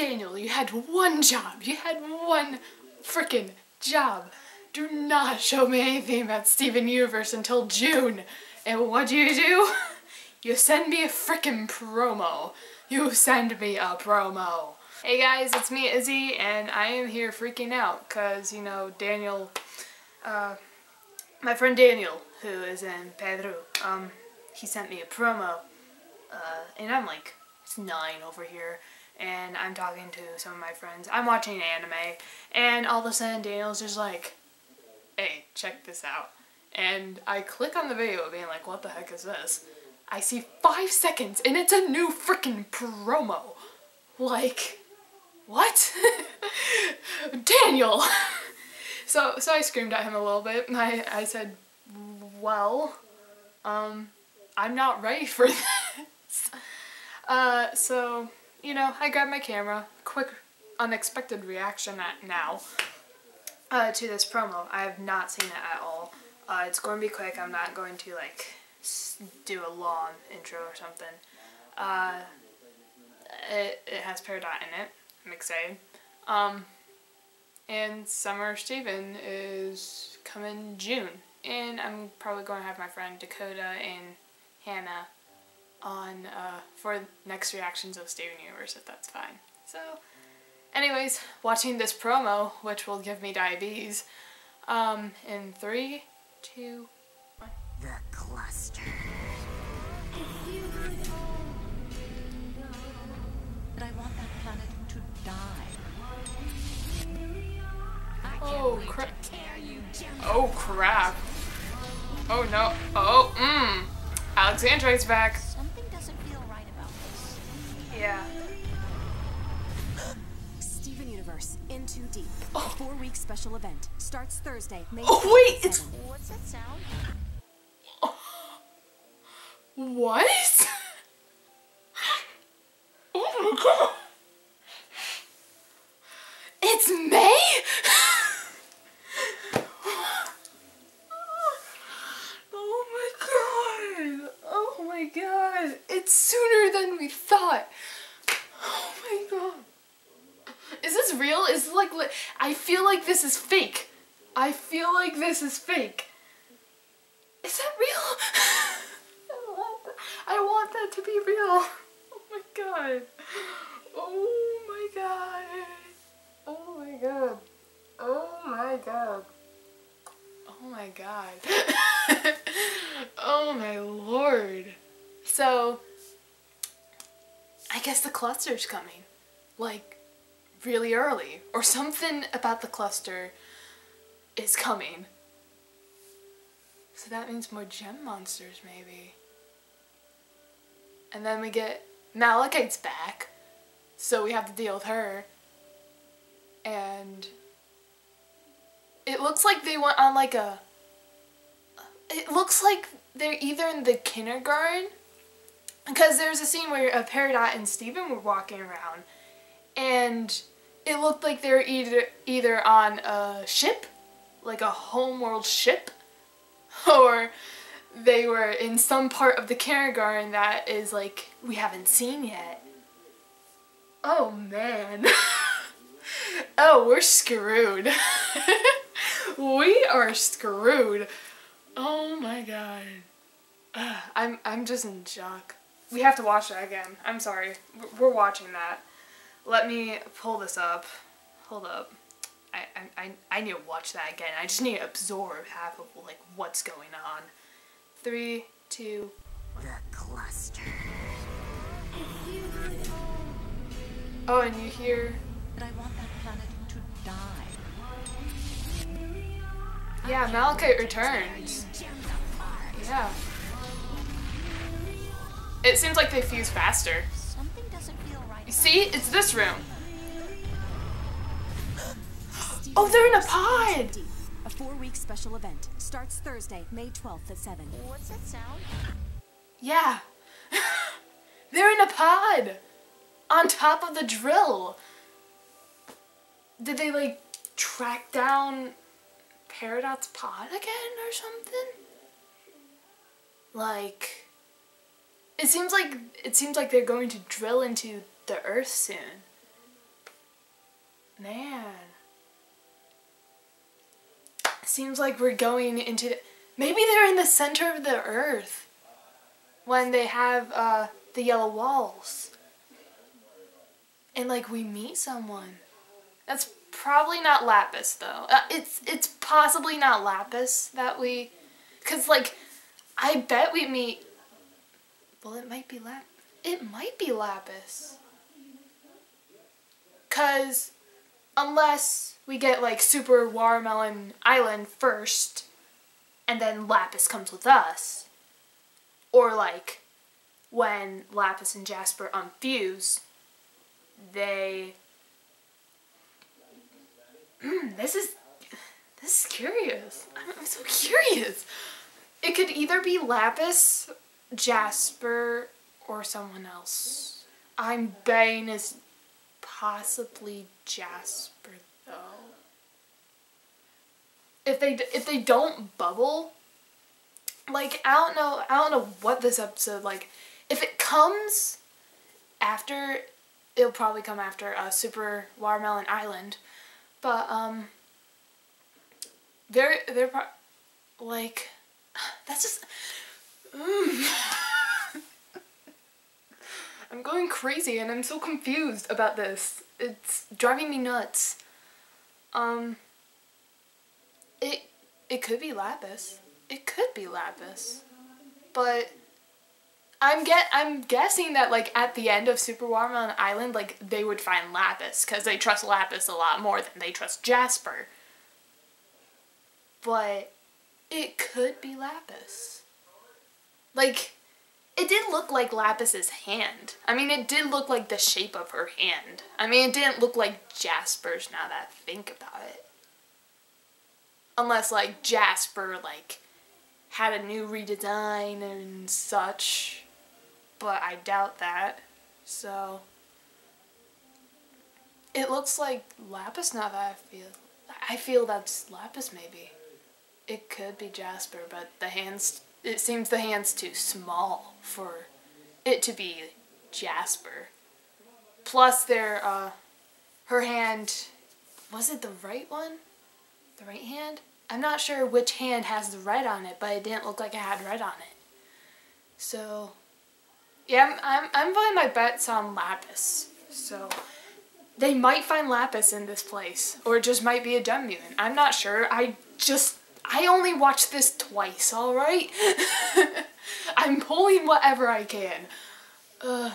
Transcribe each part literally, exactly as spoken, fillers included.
Daniel, you had one job. You had one frickin' job. Do not show me anything about Steven Universe until June. And what do you do? You send me a frickin' promo. You send me a promo. Hey guys, it's me, Izzy, and I am here freaking out because, you know, Daniel, uh, my friend Daniel, who is in Peridot, um, he sent me a promo, uh, and I'm like, it's nine over here, and I'm talking to some of my friends. I'm watching anime, and all of a sudden Daniel's just like, hey, check this out. And I click on the video being like, what the heck is this? I see five seconds and it's a new freaking promo. Like, what? Daniel! so so I screamed at him a little bit. I, I said, well, um, I'm not ready for this. Uh, so, you know, I grabbed my camera. Quick, unexpected reaction at now uh, to this promo. I have not seen it at all. Uh, it's going to be quick. I'm not going to, like, do a long intro or something. Uh, it, it has Peridot in it. I'm excited. Um, and Summer Steven is coming June. And I'm probably going to have my friend Dakota and Hannah on uh, for next reactions of Steven Universe, if that's fine. So, anyways, watching this promo, which will give me diabetes, um, in three, two, one. The cluster. If you could all know, but I want that planet to die. Oh crap! Oh crap! Oh no! Oh mmm! Alexandra's back. Something doesn't feel right about this. Yeah. Steven Universe in two deep. Oh. A four-week special event starts Thursday, May. Oh wait! It's... What's that sound? Oh. What? Oh my god! It's May? God, it's sooner than we thought. Oh my god. Is this real? Is this like, I feel like this is fake. I feel like this is fake. Is that real? I want that, I want that to be real. Oh my god. Oh my god. Oh my god. Oh my god. Oh my god. Oh my lord. So, I guess the cluster's coming, like, really early, or something about the cluster is coming. So that means more gem monsters, maybe. And then we get Malachite's back, so we have to deal with her. And it looks like they went on like a, it looks like they're either in the kindergarten, because there's a scene where uh, Peridot and Steven were walking around, and it looked like they were either, either on a ship, like a homeworld ship, or they were in some part of the kindergarten that is, like, we haven't seen yet. Oh, man. Oh, we're screwed. We are screwed. Oh my god. Ugh, I'm, I'm just in shock. We have to watch that again. I'm sorry. We're watching that. Let me pull this up. Hold up. I, I, I need to watch that again. I just need to absorb half of, like, what's going on. Three, two, one. The cluster. Oh, and you hear... But I want that planet to die. Yeah, Malachite returns. Yeah. It seems like they fuse faster. Something doesn't feel right. You see? It's this room. Oh, they're in a pod! A four-week special event starts Thursday, May twelfth at seven. What's that sound? Yeah. They're in a pod! On top of the drill. Did they, like, track down Peridot's pod again or something? Like, it seems like it seems like they're going to drill into the earth soon. Man. Seems like we're going into... The Maybe they're in the center of the earth when they have uh, the yellow walls. And like we meet someone. That's probably not Lapis though. Uh, it's it's possibly not Lapis that we... Because like I bet we meet... Well, it might be Lapis. It might be Lapis. Because unless we get like Super Watermelon Island first... And then Lapis comes with us. Or like, when Lapis and Jasper unfuse, they... Mm, this is... This is curious. I'm so curious. It could either be Lapis, Jasper, or someone else. I'm betting it's possibly Jasper though. If they if they don't bubble, like I don't know I don't know what this episode like. If it comes after, it'll probably come after uh, Super Watermelon Island, but um, they're they're pro like that's just. Mm. I'm going crazy and I'm so confused about this. It's driving me nuts. Um. It, it could be Lapis. It could be Lapis. But I'm get I'm guessing that like at the end of Super Watermelon Island, like they would find Lapis because they trust Lapis a lot more than they trust Jasper. But it could be Lapis. Like it did look like Lapis's hand. I mean, it did look like the shape of her hand. I mean, it didn't look like Jasper's now that I think about it. Unless, like, Jasper, like, had a new redesign and such. But I doubt that. So. It looks like Lapis now that I feel. I feel that's Lapis, maybe. It could be Jasper, but the hands. It seems the hand's too small for it to be Jasper. Plus, their, uh, her hand. Was it the right one? The right hand? I'm not sure which hand has the red on it, but it didn't look like it had red on it. So, yeah, I'm I'm, I'm putting my bets on Lapis. So, they might find Lapis in this place, or it just might be a gem mutant. I'm not sure. I just I only watched this twice. All right, I'm pulling whatever I can. Ugh.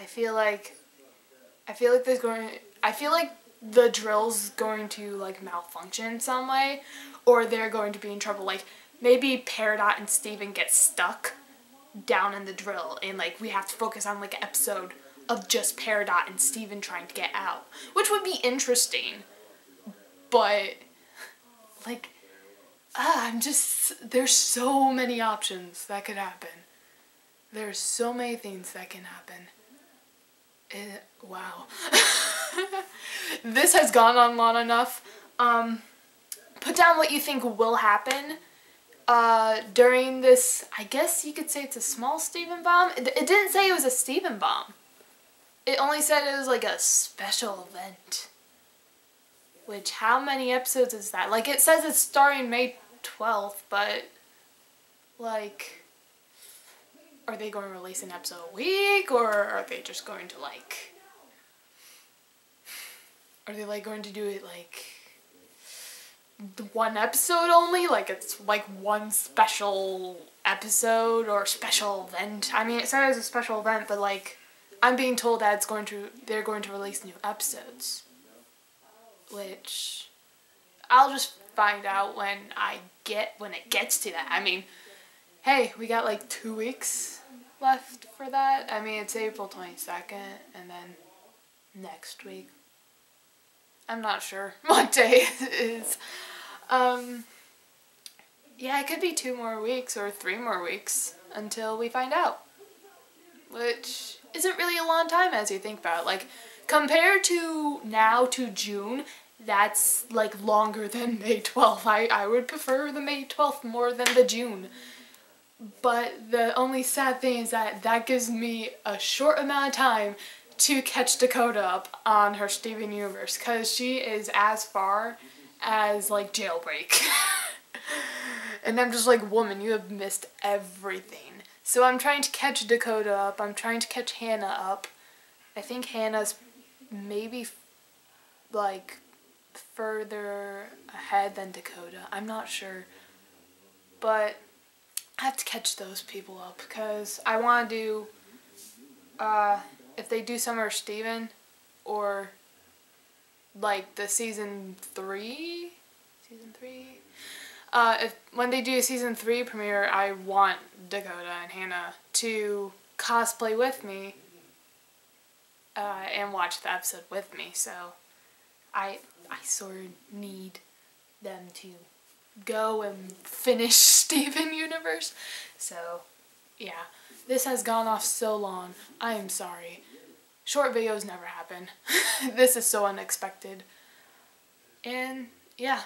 I feel like I feel like there's going. I feel like the drill's going to like malfunction some way, or they're going to be in trouble. Like maybe Peridot and Steven get stuck down in the drill, and like we have to focus on like an episode of just Peridot and Steven trying to get out, which would be interesting. But like, ah, I'm just there's so many options that could happen. There's so many things that can happen. It, wow. This has gone on long enough. Um, put down what you think will happen uh, during this. I guess you could say it's a small Steven bomb. It, it didn't say it was a Steven bomb. It only said it was like a special event. Which, how many episodes is that? Like, it says it's starting May twelfth, but, like, are they going to release an episode a week? Or are they just going to, like... Are they like going to do it like one episode only? Like it's like one special episode or special event? I mean, it said it was a special event, but like I'm being told that it's going to they're going to release new episodes, which I'll just find out when I get when it gets to that. I mean, hey, we got like two weeks left for that. I mean, it's April twenty-second, and then next week. I'm not sure what day it is. Um, yeah, it could be two more weeks or three more weeks until we find out. Which isn't really a long time as you think about it. Like, compared to now to June, that's like longer than May twelfth. I, I would prefer the May twelfth more than the June. But the only sad thing is that that gives me a short amount of time to catch Dakota up on her Steven Universe, because she is as far as, like, jailbreak. And I'm just like, woman, you have missed everything. So I'm trying to catch Dakota up. I'm trying to catch Hannah up. I think Hannah's maybe, like, further ahead than Dakota. I'm not sure. But I have to catch those people up, because I want to do, uh, if they do Summer Steven, or, like, the season three? Season three? Uh, if when they do a season three premiere, I want Dakota and Hannah to cosplay with me uh, and watch the episode with me. So I I sort of need them to go and finish Steven Universe. So yeah, this has gone off so long. I am sorry. Short videos never happen. This is so unexpected. And yeah.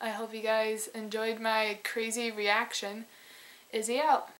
I hope you guys enjoyed my crazy reaction. Izzy out.